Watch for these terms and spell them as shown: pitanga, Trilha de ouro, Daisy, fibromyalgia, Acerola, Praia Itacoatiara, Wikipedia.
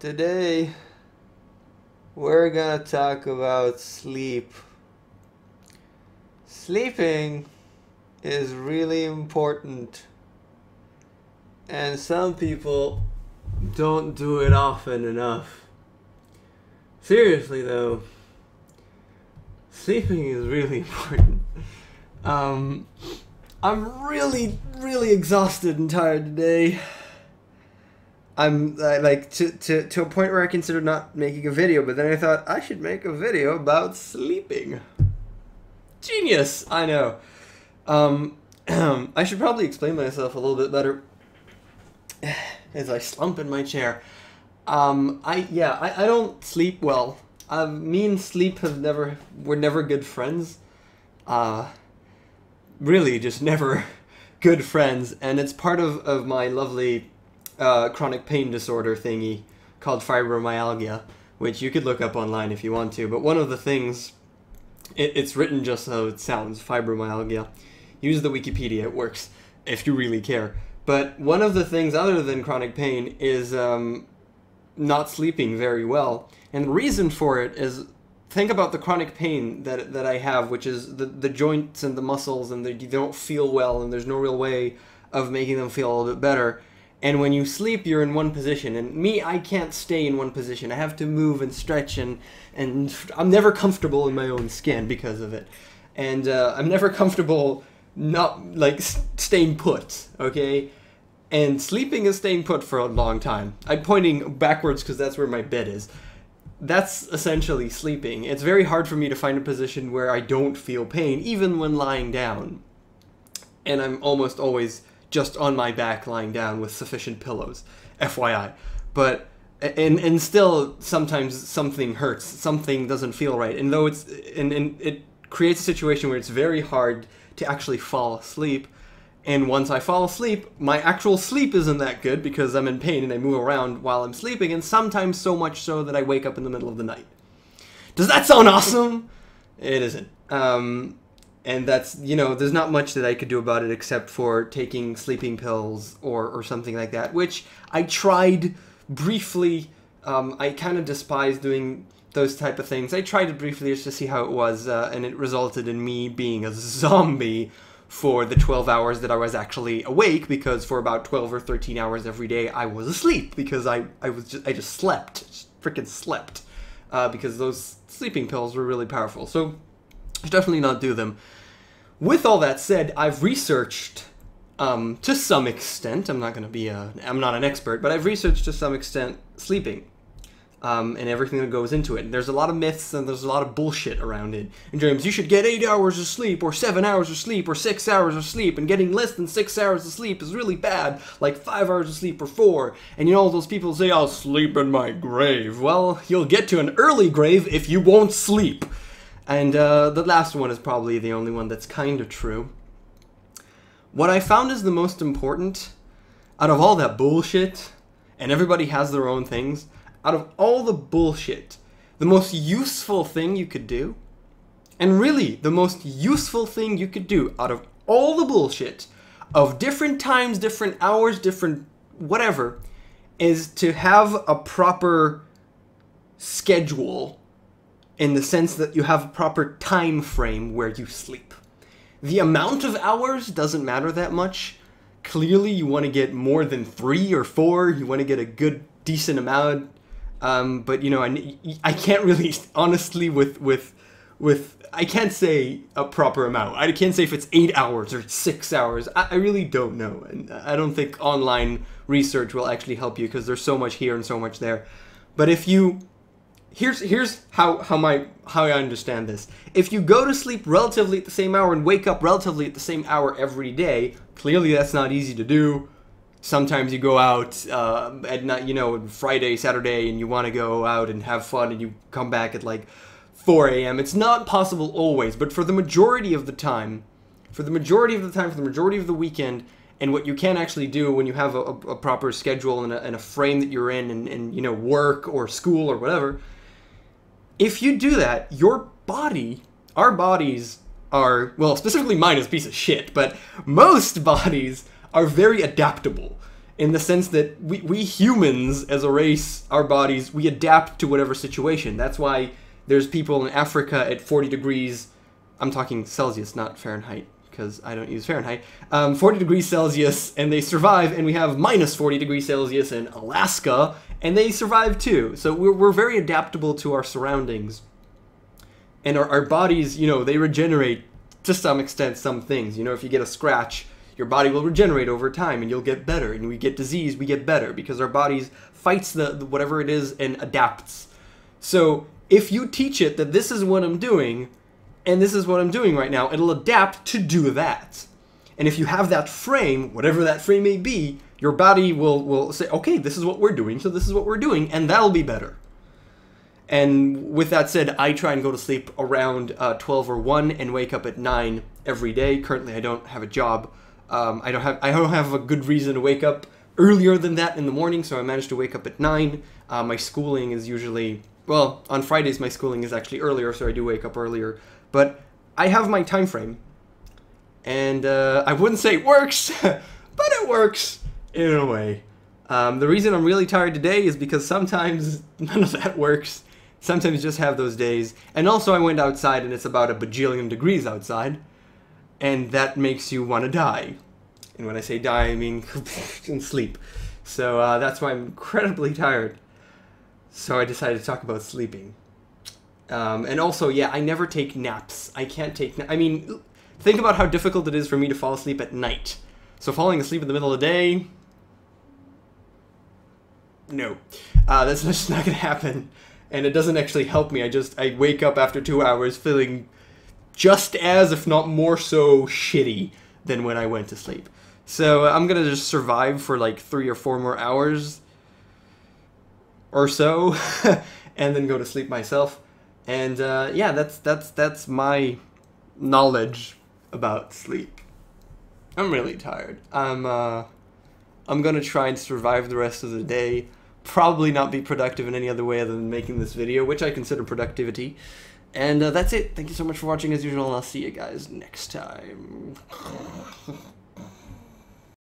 Today we're gonna talk about sleep. Sleeping is really important, and some people don't do it often enough. Seriously though, sleeping is really important. I'm really exhausted and tired today. I'm like to a point where I considered not making a video, but then I thought I should make a video about sleeping. Genius, I know. I should probably explain myself a little bit better as I slump in my chair. I don't sleep well. Me and sleep were never good friends. Really, just never good friends, and it's part of my lovely chronic pain disorder thingy called fibromyalgia, which you could look up online if you want to, but one of the things, it's written just how it sounds, fibromyalgia. Use the Wikipedia, it works, if you really care. But one of the things other than chronic pain is not sleeping very well, and the reason for it is, think about the chronic pain that I have, which is the joints and the muscles, and they don't feel well, and there's no real way of making them feel a little bit better. And when you sleep, you're in one position. And me, I can't stay in one position. I have to move and stretch, and I'm never comfortable in my own skin because of it. And I'm never comfortable not, like, staying put, okay? And sleeping is staying put for a long time. I'm pointing backwards because that's where my bed is. That's essentially sleeping. It's very hard for me to find a position where I don't feel pain, even when lying down. And I'm almost always just on my back lying down with sufficient pillows, FYI. But, and still sometimes something hurts, something doesn't feel right. And though and it creates a situation where it's very hard to actually fall asleep. And once I fall asleep, my actual sleep isn't that good because I'm in pain and I move around while I'm sleeping, and sometimes so much so that I wake up in the middle of the night. Does that sound awesome? It isn't. And that's, you know, there's not much that I could do about it except for taking sleeping pills or something like that, which I tried briefly. I kind of despise doing those type of things. I tried it briefly just to see how it was, and it resulted in me being a zombie for the 12 hours that I was actually awake, because for about 12 or 13 hours every day I was asleep because I just slept, just freaking slept, because those sleeping pills were really powerful. So I should definitely not do them. With all that said, I've researched to some extent. I'm not an expert, but I've researched to some extent sleeping and everything that goes into it. And there's a lot of myths and there's a lot of bullshit around it. And James, you should get 8 hours of sleep or 7 hours of sleep or 6 hours of sleep. And getting less than 6 hours of sleep is really bad, like 5 hours of sleep or 4. And you know, all those people say, I'll sleep in my grave. Well, you'll get to an early grave if you won't sleep. And the last one is probably the only one that's kind of true. What I found is the most important, out of all that bullshit, and everybody has their own things, out of all the bullshit, the most useful thing you could do, and really the most useful thing you could do out of all the bullshit of different times, different hours, different whatever, is to have a proper schedule. In the sense that you have a proper time frame where you sleep. The amount of hours doesn't matter that much. Clearly you want to get more than 3 or 4, you want to get a good, decent amount, but you know, I can't really, honestly, I can't say a proper amount. I can't say if it's 8 hours or 6 hours. I really don't know, and I don't think online research will actually help you because there's so much here and so much there. But if you, Here's how I understand this. If you go to sleep relatively at the same hour and wake up relatively at the same hour every day, clearly that's not easy to do. Sometimes you go out at night, you know, Friday, Saturday, and you want to go out and have fun, and you come back at like 4 a.m. It's not possible always, but for the majority of the time, for the majority of the weekend, and what you can actually do when you have a proper schedule and a frame that you're in, and you know, work or school or whatever. If you do that, your body, our bodies are, well, specifically mine is a piece of shit, but most bodies are very adaptable. in the sense that we humans as a race, our bodies, we adapt to whatever situation. That's why there's people in Africa at 40 degrees, I'm talking Celsius, not Fahrenheit, because I don't use Fahrenheit, 40 degrees Celsius, and they survive, and we have minus 40 degrees Celsius in Alaska, and they survive too. So we're very adaptable to our surroundings. And our bodies, you know, they regenerate to some extent some things. You know, if you get a scratch, your body will regenerate over time and you'll get better. And we get disease, we get better, because our bodies fights the whatever it is and adapts. So if you teach it that this is what I'm doing, and this is what I'm doing right now, it'll adapt to do that. And if you have that frame, whatever that frame may be, your body will say, okay, this is what we're doing, so this is what we're doing, and that'll be better. And with that said, I try and go to sleep around 12 or 1 and wake up at 9 every day. Currently, I don't have a job. I don't have a good reason to wake up earlier than that in the morning, so I managed to wake up at 9. My schooling is usually, well, on Fridays my schooling is actually earlier, so I do wake up earlier. But I have my time frame, and I wouldn't say it works, but it works in a way. The reason I'm really tired today is because sometimes none of that works. Sometimes you just have those days. And also I went outside and it's about a bajillion degrees outside, and that makes you want to die. And when I say die, I mean in sleep. So that's why I'm incredibly tired. So I decided to talk about sleeping. And also, yeah, I never take naps. I can't take naps. I mean, think about how difficult it is for me to fall asleep at night. So falling asleep in the middle of the day, no. That's just not going to happen. And it doesn't actually help me. I wake up after 2 hours feeling just as, if not more so, shitty than when I went to sleep. So I'm going to just survive for like 3 or 4 more hours or so and then go to sleep myself. And yeah, that's my knowledge about sleep. I'm really tired. I'm gonna try and survive the rest of the day. Probably not be productive in any other way other than making this video, which I consider productivity. And that's it. Thank you so much for watching as usual, and I'll see you guys next time.